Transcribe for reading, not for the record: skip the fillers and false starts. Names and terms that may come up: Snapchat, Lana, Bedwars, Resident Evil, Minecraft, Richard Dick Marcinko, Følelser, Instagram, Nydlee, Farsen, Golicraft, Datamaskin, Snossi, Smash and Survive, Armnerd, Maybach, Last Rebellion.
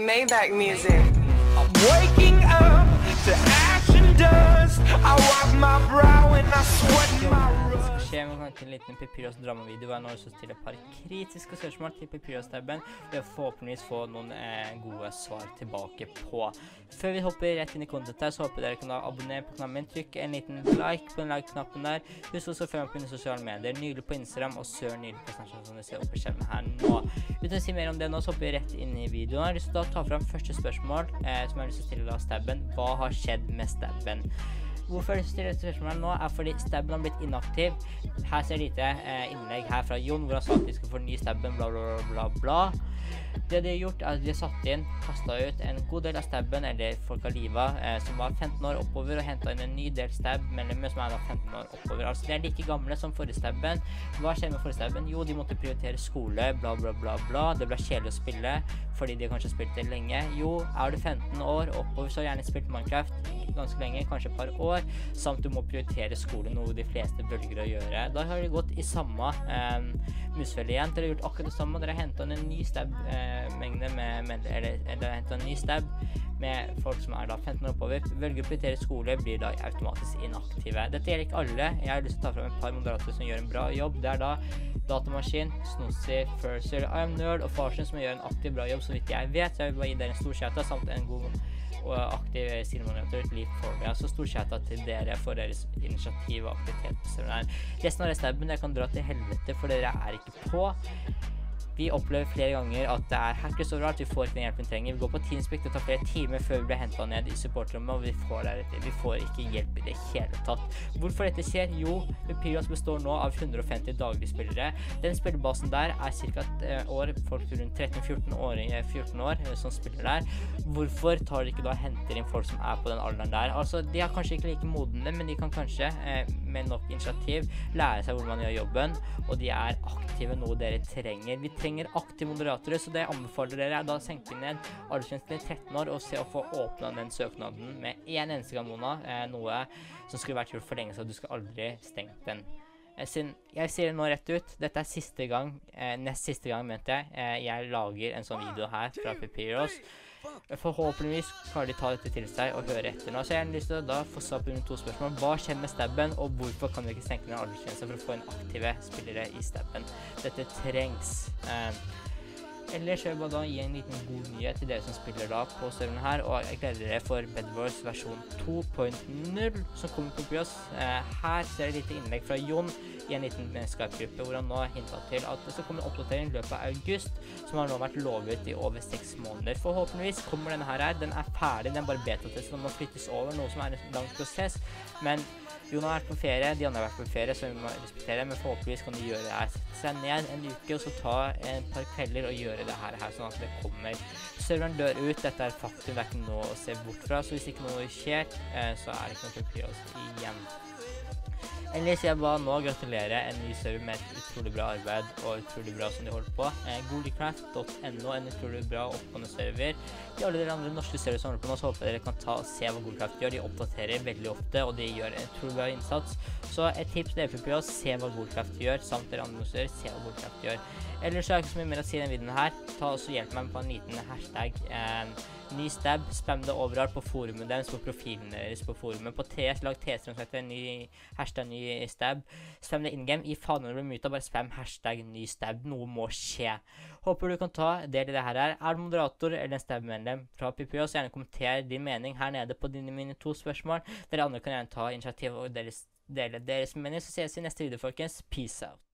Maybach music. I'm waking up to ash and dust. I wipe my brow and I sweat my rust. Det som skjer med kanskje en liten Papyrus dramavideo hver når som stiller et par kritiske spørsmål til Papyrus-tabben. Vi har forhåpentligvis få noen gode svar tilbake på. Før vi hopper rett inn i content her, så håper dere kan abonnere på knappen min. Trykk en liten like på den like-knappen der. Husk også å følge meg på mine sosiale medier. Nydlee på Instagram og Sør Nydlee på Snapchat, som du ser oppe i skjermen her nå. Uten å si mer om det nå, så hopper vi rett inn i videoen. Jeg har lyst til å ta frem første spørsmål som jeg har lyst til å stille av stabben. Hva har skjedd med stabben? Hvorfor jeg har lyst til å stille spørsmålet nå er fordi stabben har blitt inaktiv. Her ser jeg lite innlegg her fra Jon, hvor han sa at de skulle fornye stabben, bla bla bla bla. Det de har gjort er at de har satt inn, kastet ut en god del av stabben, eller folk av livet, som var 15 år oppover, og hentet inn en ny del stab, medlemmer som er da 15 år oppover. Altså, de er like gamle som forrige stabben. Hva skjer med forrige stabben? Jo, de måtte prioritere skole, bla bla bla bla. Det ble kjedelig å spille, fordi de kanskje har spilt det lenge. Jo, er du 15 år oppover, så har du gjerne spilt Minecraft ganske lenge, kanskje et par år, samt du må prioritere skole, noe de fleste velger å gjøre. Da har de gått i samme musfelle igjen. Dere har gjort akkurat det samme, dere har hentet inn en ny stab, mengde med eller hentet en ny stab med folk som er da 15 år oppover, velger å prioritere skole, blir da automatisk inaktive. Dette gjelder ikke alle. Jeg har lyst til å ta frem et par moderater som gjør en bra jobb. Det er da Datamaskin, Snossi, Følelser, Armnerd og Farsen, som gjør en aktiv bra jobb, så vidt jeg vet. Jeg vil bare gi dere en stor skjøtta, samt en god og aktiv stilmonitor til liv for meg. Så stor skjøtta til dere for deres initiativ og aktivitet. Resten av restabben, dere kan dra til helvete, for dere er ikke på. Vi opplever flere ganger at det er hackers overalt, vi får ikke den hjelpen vi trenger. Vi går på Teamspeak, det tar flere timer før vi blir hentet ned i supportrommet, og vi får deretter. Vi får ikke hjelp i det hele tatt. Hvorfor dette skjer? Jo, Papyrus består nå av 150 dagligspillere. Den spillebasen der er cirka et år, folk rundt 13-14 år som spiller der. Hvorfor tar de ikke da henter inn folk som er på den alderen der? Altså, de er kanskje ikke like modne, men de kan kanskje med nok initiativ lære seg hvor man gjør jobben, og de er aktive, noe dere trenger. Vi trenger aktive moderatorer, så det jeg anbefaler dere er da å senke ned aldersgrensen til 13 år og se å få åpnet den søknaden med en eneste gang, Mona, noe som skulle vært gjort for lenge, så du skal aldri stenge den. Jeg sier det nå rett ut, dette er siste gang, nest siste gang, mente jeg lager en sånn video her fra Papyrus. Forhåpentligvis kan de ta dette til seg og høre etter nå, så jeg har lyst til å da få svar på rundt to spørsmål. Hva skjer med stabben, og hvorfor kan vi ikke senke ned alderskjensen for å få en aktive spillere i stabben? Dette trengs. Ellers vil jeg bare da gi en liten god nyhet til dere som spiller da på serveren her, og jeg gleder dere for Bedwars versjon 2.0 som kommer på oss. Her ser jeg et lite innlegg fra Jon i en liten Skype-gruppe, hvor han nå har hintet til at det skal komme en oppdatering i løpet av august, som har nå vært lovet i over 6 måneder. Forhåpentligvis kommer denne her, den er ferdig, den er bare beta-testen, den må flyttes over, noe som er en lang prosess, men Jon har vært på ferie, de andre har vært på ferie, så vi må respektere, men forhåpentligvis kan de gjøre det her. Sette seg ned en uke, og så ta et par kvelder og gjøre det her, sånn at det kommer. Serveren dør ut, dette er faktum, det er ikke noe å se bort fra, så hvis ikke noe skjer, så er det ikke noe til å bli oss igjen. Ellers jeg bare nå gratulerer en ny server med et utrolig bra arbeid og utrolig bra som de holder på. Golicraft.no, en utrolig bra oppgående server. De alle de andre norske server som holder på nå, så håper dere kan ta og se hva Golicraft gjør. De oppdaterer veldig ofte, og de gjør en utrolig bra innsats. Så et tips til FPP å se hva Golicraft gjør, samt dere andre server, se hva Golicraft gjør. Ellers så har jeg ikke så mye mer å si i denne videoen her. Ta og hjelp meg på en liten hashtag. Ny stab, spam det overalt på forumet deres, på profilen deres på forumet, på TS, lag TS-romsetter, ny hashtag ny stab, spam det in-game, i faen når du blir muta, bare spam hashtag ny stab, noe må skje. Håper du kan ta del i det her, er du moderator eller en stab-medlem fra PPO, så gjerne kommenter din mening her nede på dine mine 2 spørsmål, dere andre kan gjerne ta initiativ og dele deres mening, så ses vi i neste video, folkens, peace out.